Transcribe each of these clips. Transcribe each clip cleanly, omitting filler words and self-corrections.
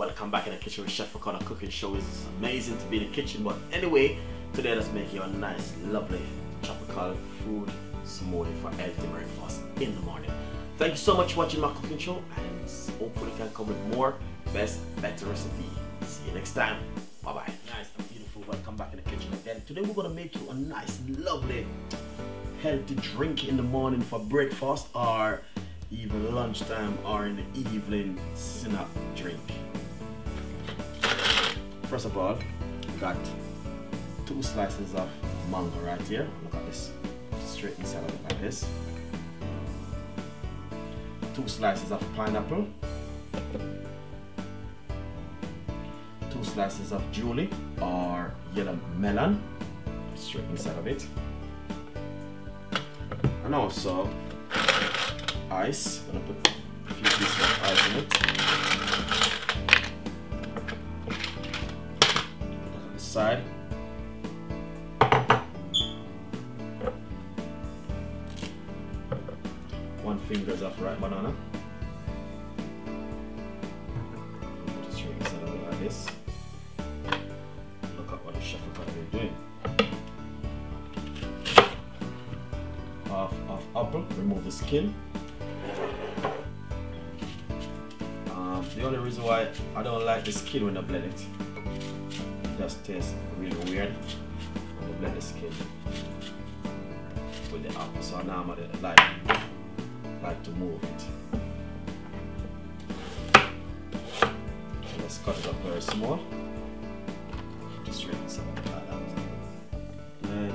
Welcome back in the kitchen with Chef Ricardo Cooking Show. It's amazing to be in the kitchen, but anyway, today let's make you a nice, lovely tropical food smoothie for healthy breakfast in the morning. Thank you so much for watching my cooking show, and hopefully can come with more best, better recipe. See you next time. Bye bye. Nice and beautiful. Welcome back in the kitchen again. Today we're gonna make you a nice, lovely, healthy drink in the morning for breakfast, or even lunchtime, or in the evening snack drink. First of all, we got two slices of mango right here. Look at this, straight inside of it like this. Two slices of pineapple. Two slices of julep or yellow melon, straight inside of it. And also ice. I'm gonna put a few pieces of ice in it. Put that on the side. One fingers of ripe banana. Put it straight inside of it like this. Look at what the chef is doing. Half of apple. Remove the skin. The only reason why I don't like the skin when I blend it, it just tastes really weird when I blend the skin with the apple. So now I'm gonna like to move it. So let's cut it up very small. Just straighten some of that out. Then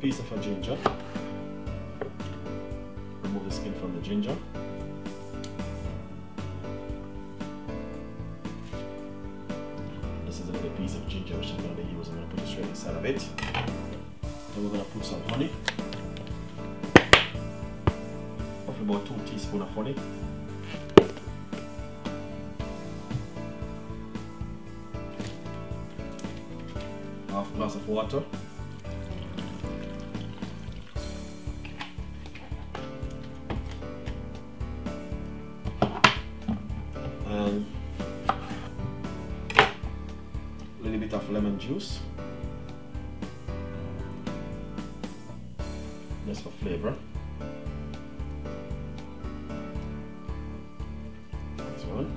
piece of a ginger. Remove the skin from the ginger. This is another piece of ginger which I'm going to use. I'm going to put it straight inside of it. Then we're going to put some honey. Roughly about 2 teaspoons of honey. Half glass of water. And a little bit of lemon juice, just for flavor. That's one.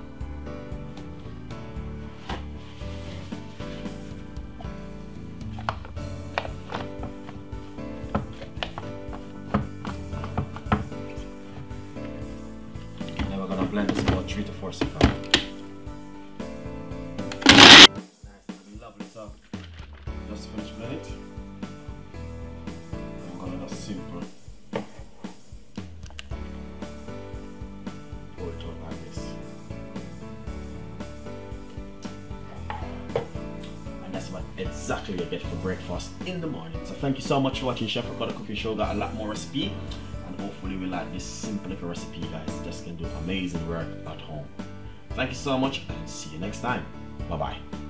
And then we're gonna blend this about 3 to 4 seconds. Just finish blend it. I'm gonna just simple pour it on like this, and that's what exactly you get for breakfast in the morning. So thank you so much for watching Chef Ricardo Cooking Show. Got a lot more recipe, and hopefully we like this simple little recipe, guys. Just can do amazing work at home. Thank you so much, and see you next time. Bye bye.